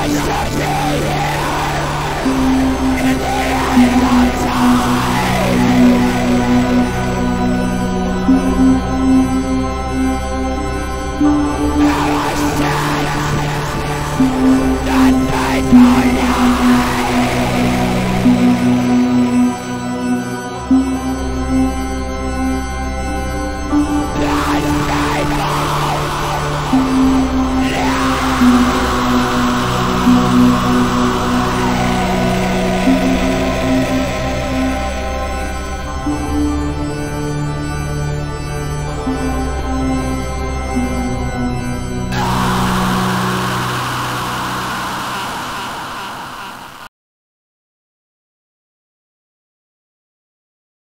It's a